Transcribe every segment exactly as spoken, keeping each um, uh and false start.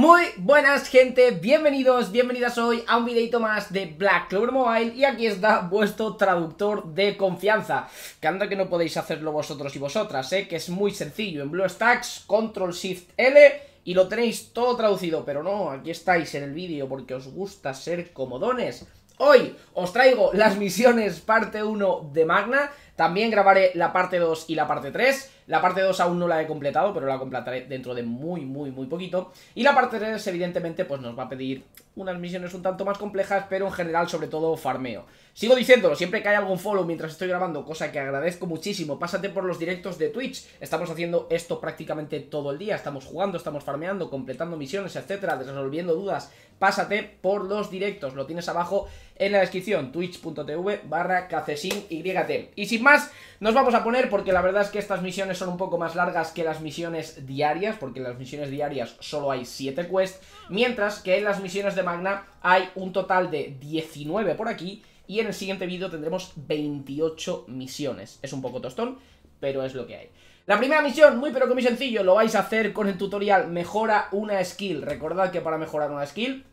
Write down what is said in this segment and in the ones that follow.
Muy buenas gente, bienvenidos, bienvenidas hoy a un videito más de Black Clover Mobile. Y aquí está vuestro traductor de confianza, que anda que no podéis hacerlo vosotros y vosotras, ¿eh? Que es muy sencillo, en BlueStacks, control shift ele y lo tenéis todo traducido. Pero no, aquí estáis en el vídeo porque os gusta ser comodones. Hoy os traigo las misiones parte uno de Magna, también grabaré la parte dos y la parte tres. La parte dos aún no la he completado, pero la completaré dentro de muy, muy, muy poquito. Y la parte tres, evidentemente, pues nos va a pedir unas misiones un tanto más complejas, pero en general, sobre todo, farmeo. Sigo diciéndolo, siempre que hay algún follow mientras estoy grabando, cosa que agradezco muchísimo, pásate por los directos de Twitch. Estamos haciendo esto prácticamente todo el día, estamos jugando, estamos farmeando, completando misiones, etcétera, resolviendo dudas. Pásate por los directos, lo tienes abajo en la descripción, twitch punto tv barra Kazeshin Y T. Y sin más, nos vamos a poner, porque la verdad es que estas misiones son un poco más largas que las misiones diarias, porque en las misiones diarias solo hay siete quests, mientras que en las misiones de Magna hay un total de diecinueve por aquí, y en el siguiente vídeo tendremos veintiocho misiones. Es un poco tostón, pero es lo que hay. La primera misión, muy pero que muy sencillo, lo vais a hacer con el tutorial Mejora una skill. Recordad que para mejorar una skill,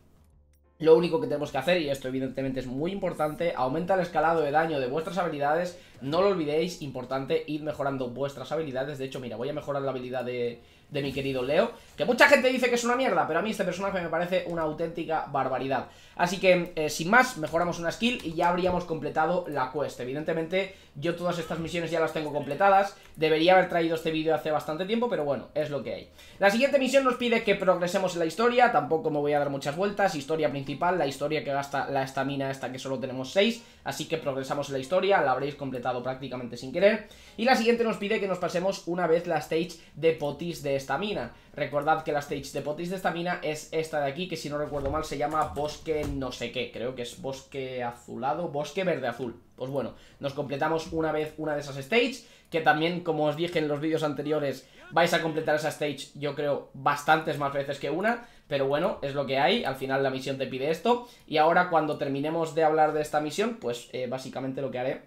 lo único que tenemos que hacer, y esto evidentemente es muy importante, aumenta el escalado de daño de vuestras habilidades. No lo olvidéis, importante, ir mejorando vuestras habilidades. De hecho, mira, voy a mejorar la habilidad de, de mi querido Leo, que mucha gente dice que es una mierda, pero a mí este personaje me parece una auténtica barbaridad. Así que, eh, sin más, mejoramos una skill y ya habríamos completado la quest. Evidentemente, yo todas estas misiones ya las tengo completadas. Debería haber traído este vídeo hace bastante tiempo, pero bueno, es lo que hay. La siguiente misión nos pide que progresemos en la historia. Tampoco me voy a dar muchas vueltas. Historia principal, la historia que gasta la estamina esta, que solo tenemos seis, así que progresamos en la historia, la habréis completado prácticamente sin querer. Y la siguiente nos pide que nos pasemos una vez la stage de potis de estamina. Recordad que la stage de potis de estamina es esta de aquí, que si no recuerdo mal se llama bosque no sé qué, creo que es bosque azulado, bosque verde azul. Pues bueno, nos completamos una vez una de esas stages, que también, como os dije en los vídeos anteriores, vais a completar esa stage, yo creo, bastantes más veces que una. Pero bueno, es lo que hay, al final la misión te pide esto. Y ahora cuando terminemos de hablar de esta misión, pues eh, básicamente lo que haré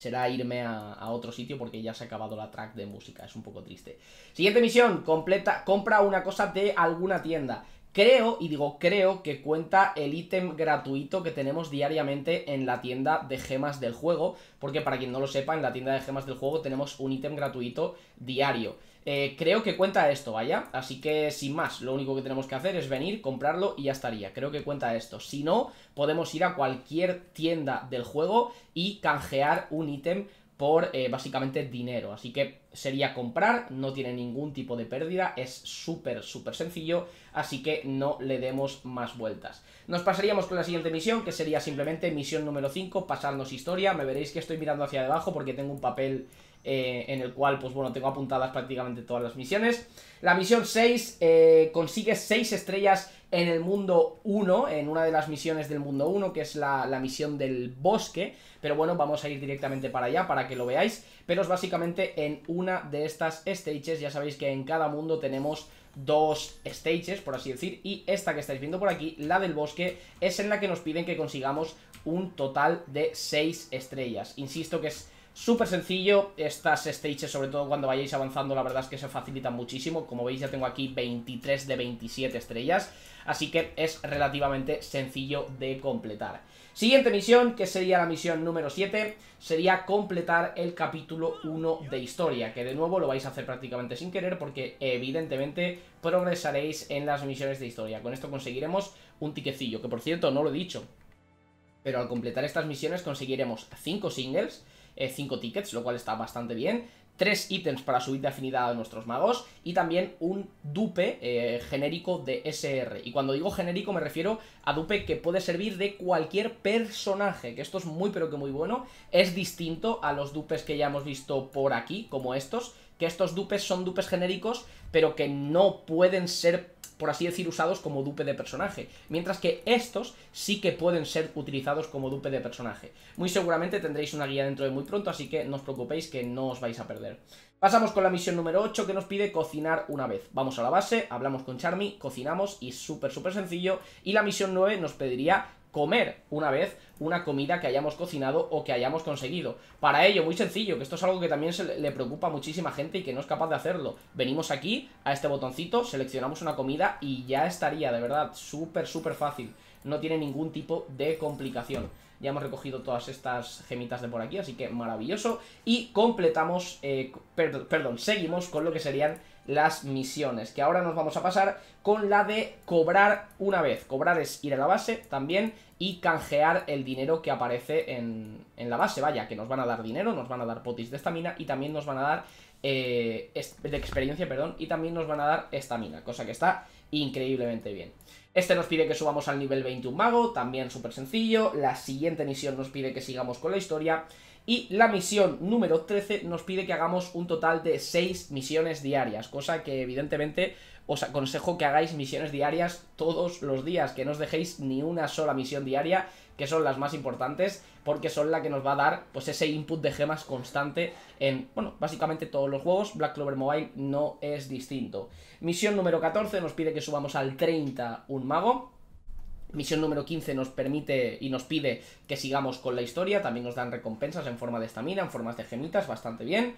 será irme a, a otro sitio, porque ya se ha acabado la track de música, es un poco triste. Siguiente misión, completa, compra una cosa de alguna tienda. Creo, y digo creo, que cuenta el ítem gratuito que tenemos diariamente en la tienda de gemas del juego, porque para quien no lo sepa, en la tienda de gemas del juego tenemos un ítem gratuito diario. Eh, creo que cuenta esto, vaya, así que sin más, lo único que tenemos que hacer es venir, comprarlo y ya estaría. Creo que cuenta esto. Si no, podemos ir a cualquier tienda del juego y canjear un ítem por eh, básicamente dinero, así que sería comprar, no tiene ningún tipo de pérdida, es súper súper sencillo, así que no le demos más vueltas. Nos pasaríamos con la siguiente misión, que sería simplemente misión número cinco, pasarnos historia. Me veréis que estoy mirando hacia abajo porque tengo un papel Eh, en el cual, pues bueno, tengo apuntadas prácticamente todas las misiones. La misión seis, eh, consigue seis estrellas en el mundo uno, en una de las misiones del mundo uno, que es la, la misión del bosque. Pero bueno, vamos a ir directamente para allá para que lo veáis. Pero es básicamente en una de estas stages. Ya sabéis que en cada mundo tenemos dos stages, por así decir, y esta que estáis viendo por aquí, la del bosque, es en la que nos piden que consigamos un total de seis estrellas. Insisto que es súper sencillo, estas stages, sobre todo cuando vayáis avanzando, la verdad es que se facilitan muchísimo. Como veis, ya tengo aquí veintitrés de veintisiete estrellas, así que es relativamente sencillo de completar. Siguiente misión, que sería la misión número siete, sería completar el capítulo uno de historia, que de nuevo lo vais a hacer prácticamente sin querer, porque evidentemente progresaréis en las misiones de historia. Con esto conseguiremos un tiquecillo, que por cierto no lo he dicho, pero al completar estas misiones conseguiremos cinco singles, cinco tickets, lo cual está bastante bien, tres ítems para subir de afinidad a nuestros magos y también un dupe eh, genérico de ese erre. Y cuando digo genérico me refiero a dupe que puede servir de cualquier personaje, que esto es muy pero que muy bueno. Es distinto a los dupes que ya hemos visto por aquí, como estos, que estos dupes son dupes genéricos, pero que no pueden ser, por así decir, usados como dupe de personaje, mientras que estos sí que pueden ser utilizados como dupe de personaje. Muy seguramente tendréis una guía dentro de muy pronto, así que no os preocupéis que no os vais a perder. Pasamos con la misión número ocho, que nos pide cocinar una vez. Vamos a la base, hablamos con Charmy, cocinamos y súper súper sencillo. Y la misión nueve nos pediría comer una vez una comida que hayamos cocinado o que hayamos conseguido. Para ello, muy sencillo, que esto es algo que también se le preocupa a muchísima gente y que no es capaz de hacerlo. Venimos aquí, a este botoncito, seleccionamos una comida y ya estaría, de verdad, súper, súper fácil. No tiene ningún tipo de complicación. Ya hemos recogido todas estas gemitas de por aquí, así que maravilloso. Y completamos, eh, perd- perdón, seguimos con lo que serían las misiones, que ahora nos vamos a pasar con la de cobrar una vez. Cobrar es ir a la base también y canjear el dinero que aparece en, en la base, vaya, que nos van a dar dinero, nos van a dar potis de estamina y también nos van a dar, eh, de experiencia, perdón, y también nos van a dar estamina, cosa que está increíblemente bien. Este nos pide que subamos al nivel veinte un mago, también súper sencillo. La siguiente misión nos pide que sigamos con la historia. Y la misión número trece nos pide que hagamos un total de seis misiones diarias, cosa que evidentemente os aconsejo que hagáis misiones diarias todos los días, que no os dejéis ni una sola misión diaria, que son las más importantes, porque son la que nos va a dar pues ese input de gemas constante en, bueno, básicamente todos los juegos. Black Clover Mobile no es distinto. Misión número catorce nos pide que subamos al treinta un mago. Misión número quince nos permite y nos pide que sigamos con la historia. También nos dan recompensas en forma de estamina, en formas de gemitas, bastante bien.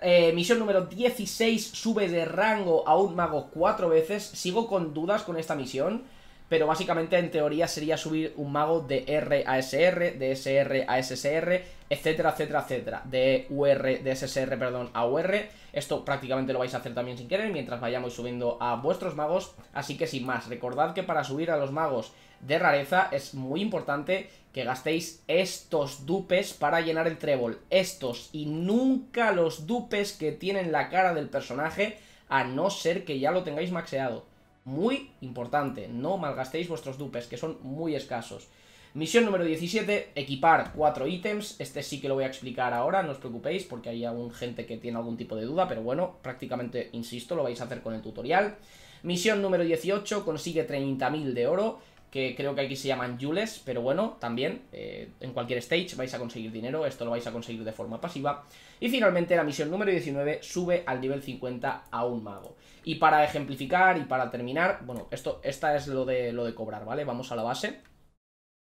Eh, misión número dieciséis, sube de rango a un mago cuatro veces. Sigo con dudas con esta misión, pero básicamente en teoría sería subir un mago de R a S R, de S R a S S R, etcétera, etcétera, etcétera. De U R, de S S R, perdón, a U R. Esto prácticamente lo vais a hacer también sin querer mientras vayamos subiendo a vuestros magos. Así que sin más, recordad que para subir a los magos de rareza es muy importante que gastéis estos dupes para llenar el trébol. Estos y nunca los dupes que tienen la cara del personaje, a no ser que ya lo tengáis maxeado. Muy importante, no malgastéis vuestros dupes, que son muy escasos. Misión número diecisiete, equipar cuatro ítems. Este sí que lo voy a explicar ahora, no os preocupéis, porque hay aún gente que tiene algún tipo de duda, pero bueno, prácticamente, insisto, lo vais a hacer con el tutorial. Misión número dieciocho, consigue treinta mil de oro, que creo que aquí se llaman yules, pero bueno, también, eh, en cualquier stage vais a conseguir dinero, esto lo vais a conseguir de forma pasiva. Y finalmente la misión número diecinueve, sube al nivel cincuenta a un mago. Y para ejemplificar y para terminar, bueno, esto esta es lo de, lo de cobrar, ¿vale? Vamos a la base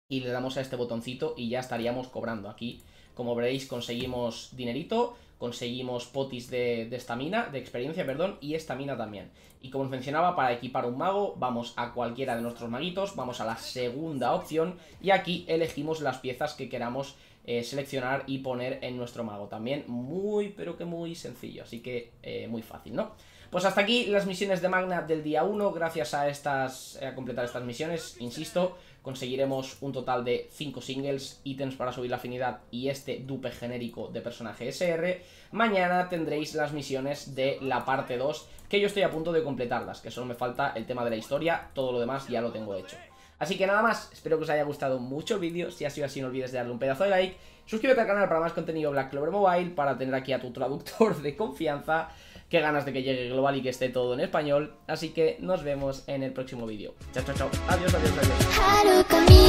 y le damos a este botoncito y ya estaríamos cobrando aquí. Como veréis, conseguimos dinerito, conseguimos potis de estamina, de, de experiencia, perdón, y estamina también. Y como os mencionaba, para equipar un mago, vamos a cualquiera de nuestros maguitos, vamos a la segunda opción, y aquí elegimos las piezas que queramos eh, seleccionar y poner en nuestro mago. También muy, pero que muy sencillo, así que eh, muy fácil, ¿no? Pues hasta aquí las misiones de Magna del día uno, gracias a, estas, a completar estas misiones, insisto, conseguiremos un total de cinco singles, ítems para subir la afinidad y este dupe genérico de personaje S R. Mañana tendréis las misiones de la parte dos, que yo estoy a punto de completarlas, que solo me falta el tema de la historia, todo lo demás ya lo tengo hecho. Así que nada más, espero que os haya gustado mucho el vídeo, si ha sido así no olvides de darle un pedazo de like, suscríbete al canal para más contenido Black Clover Mobile, para tener aquí a tu traductor de confianza, qué ganas de que llegue global y que esté todo en español, así que nos vemos en el próximo vídeo. Chao, chao, chao, adiós, adiós, adiós.